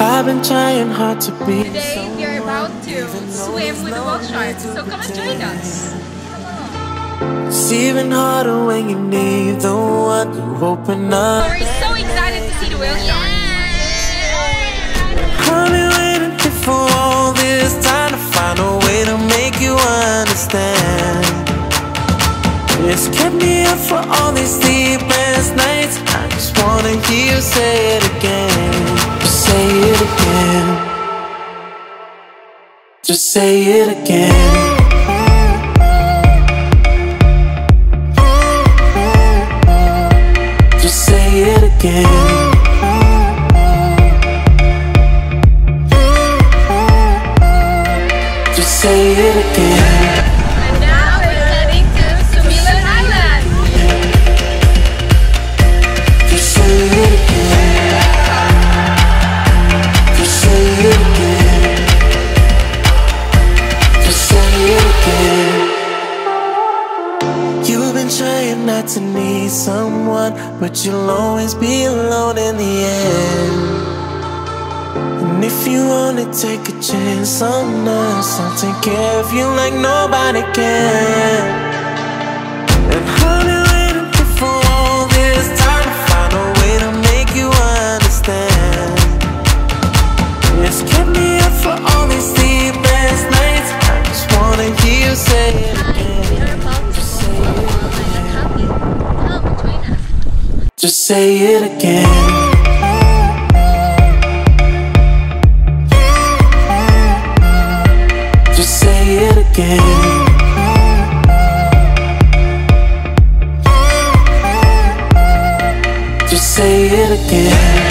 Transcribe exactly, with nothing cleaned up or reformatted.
I've been trying hard to be. Today we are about to swim with the whale sharks, so come and join us. It's even harder when you need the one you open up. We're so excited to see the whale sharks. Yeah. I've been waiting for all this time to find a way to make you understand. It's kept me up for all these sleepless nights. I just wanna hear you say it again. Just say it again. Just say it again. Just say it again. Just say it again. To need someone, but you'll always be alone in the end. And if you wanna take a chance on us, I'll take care of you like nobody can. Just say it again. Just say it again. Just say it again.